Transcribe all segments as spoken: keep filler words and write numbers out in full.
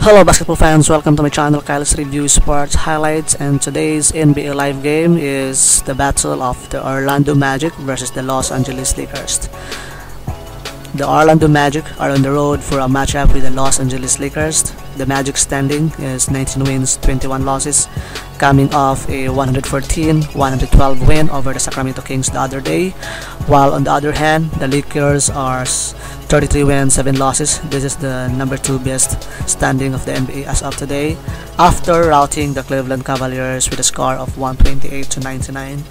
Hello basketball fans, welcome to my channel Kyle's Review Sports Highlights, and today's N B A live game is the battle of the Orlando Magic versus the Los Angeles Lakers. The Orlando Magic are on the road for a matchup with the Los Angeles Lakers. The Magic standing is nineteen wins, twenty-one losses, coming off a one hundred fourteen to one hundred twelve win over the Sacramento Kings the other day, while on the other hand, the Lakers are thirty-three wins, seven losses. This is the number two best standing of the N B A as of today, after routing the Cleveland Cavaliers with a score of one twenty-eight to ninety-nine.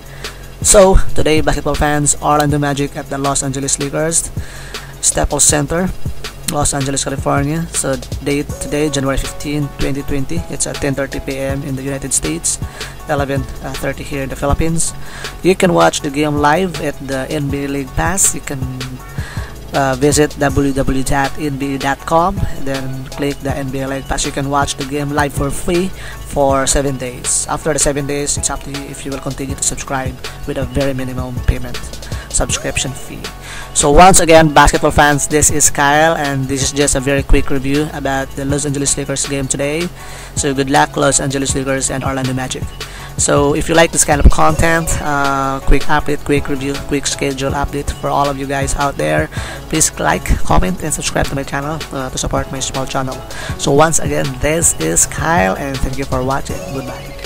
So today, basketball fans, Orlando Magic at the Los Angeles Lakers, Staples Center, Los Angeles, California. So date today, January fifteenth, twenty twenty. It's at ten thirty p m in the United States, eleven thirty here in the Philippines. You can watch the game live at the N B A League Pass. You can Uh, visit w w w dot n b a dot com, then click the N B A League Pass. You can watch the game live for free for seven days. After the seven days, it's up to you if you will continue to subscribe with a very minimum payment subscription fee. So once again, basketball fans, this is Kyle, and this is just a very quick review about the Los Angeles Lakers game today. So good luck, Los Angeles Lakers and Orlando Magic. So if you like this kind of content, uh, quick update, quick review, quick schedule update for all of you guys out there, please like, comment, and subscribe to my channel uh, to support my small channel. So once again, this is Kyle, and thank you for watching. Goodbye.